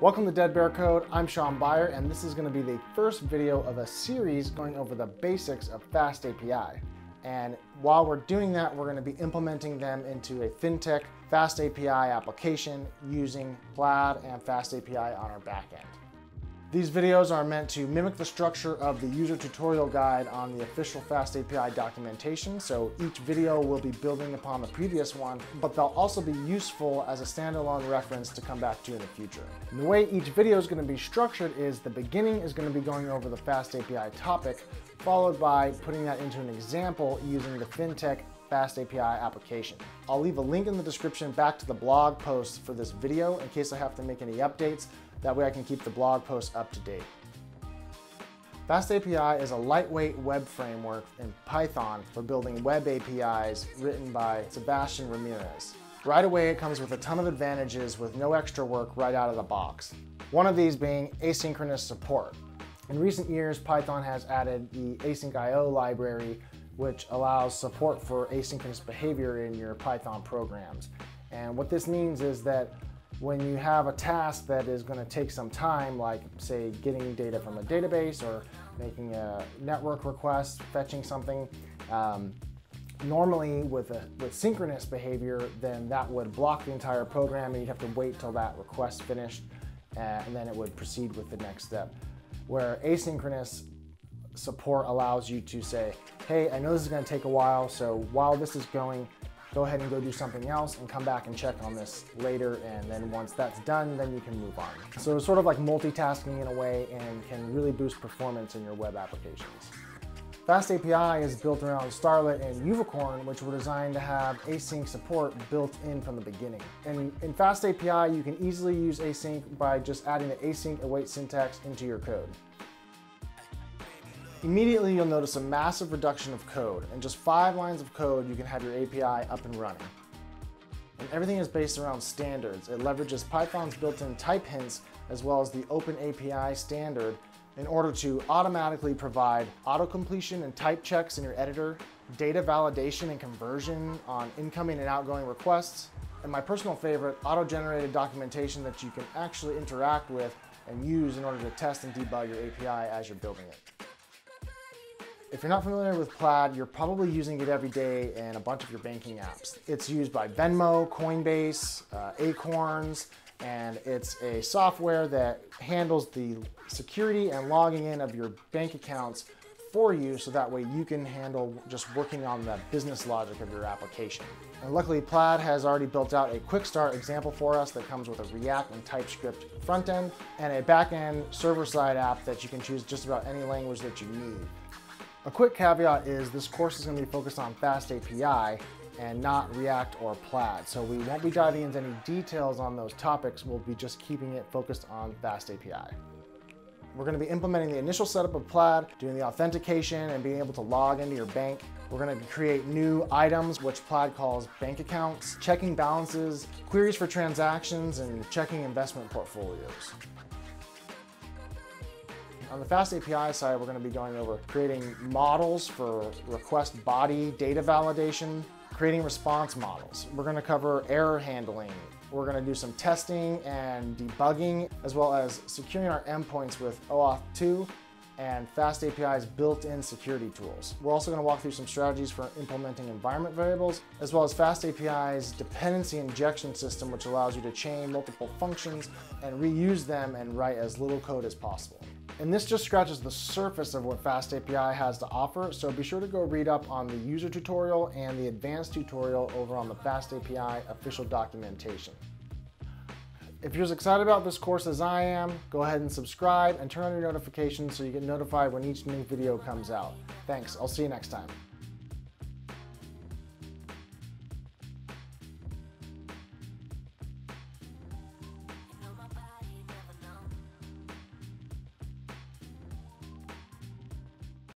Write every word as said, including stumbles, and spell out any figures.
Welcome to Dead Bear Code. I'm Sean Beyer, and this is going to be the first video of a series going over the basics of FastAPI. And while we're doing that, we're going to be implementing them into a FinTech FastAPI application using Plaid and FastAPI on our backend. These videos are meant to mimic the structure of the user tutorial guide on the official FastAPI documentation, so each video will be building upon the previous one, but they'll also be useful as a standalone reference to come back to in the future. And the way each video is going to be structured is the beginning is going to be going over the FastAPI topic, followed by putting that into an example using the FinTech FastAPI application. I'll leave a link in the description back to the blog post for this video in case I have to make any updates. That way I can keep the blog post up to date. FastAPI is a lightweight web framework in Python for building web A P Is written by Sebastian Ramirez. Right away, it comes with a ton of advantages with no extra work right out of the box. One of these being asynchronous support. In recent years, Python has added the async dot i o library, which allows support for asynchronous behavior in your Python programs. And what this means is that when you have a task that is going to take some time, like say getting data from a database or making a network request, fetching something, um, normally with, a, with synchronous behavior, then that would block the entire program and you'd have to wait till that request finished uh, and then it would proceed with the next step. Where asynchronous support allows you to say, hey, I know this is going to take a while, so while this is going, go ahead and go do something else and come back and check on this later, and then once that's done, then you can move on. So it's sort of like multitasking in a way and can really boost performance in your web applications. FastAPI is built around Starlette and uvicorn, which were designed to have async support built in from the beginning. And in FastAPI, you can easily use async by just adding the async await syntax into your code. Immediately, you'll notice a massive reduction of code. In just five lines of code, you can have your A P I up and running. And everything is based around standards. It leverages Python's built-in type hints as well as the OpenAPI standard in order to automatically provide auto-completion and type checks in your editor, data validation and conversion on incoming and outgoing requests, and my personal favorite, auto-generated documentation that you can actually interact with and use in order to test and debug your A P I as you're building it. If you're not familiar with Plaid, you're probably using it every day in a bunch of your banking apps. It's used by Venmo, Coinbase, uh, Acorns, and it's a software that handles the security and logging in of your bank accounts for you, so that way you can handle just working on the business logic of your application. And luckily, Plaid has already built out a quick start example for us that comes with a React and TypeScript front end and a back end server-side app that you can choose just about any language that you need. A quick caveat is this course is going to be focused on FastAPI and not React or Plaid, so we won't be diving into any details on those topics. We'll be just keeping it focused on FastAPI. We're going to be implementing the initial setup of Plaid, doing the authentication and being able to log into your bank. We're going to create new items, which Plaid calls bank accounts, checking balances, queries for transactions, and checking investment portfolios. On the FastAPI side, we're going to be going over creating models for request body data validation, creating response models. We're going to cover error handling. We're going to do some testing and debugging, as well as securing our endpoints with O auth two and FastAPI's built-in security tools. We're also going to walk through some strategies for implementing environment variables, as well as FastAPI's dependency injection system, which allows you to chain multiple functions and reuse them and write as little code as possible. And this just scratches the surface of what FastAPI has to offer, so be sure to go read up on the user tutorial and the advanced tutorial over on the FastAPI official documentation. If you're as excited about this course as I am, go ahead and subscribe and turn on your notifications so you get notified when each new video comes out. Thanks, I'll see you next time.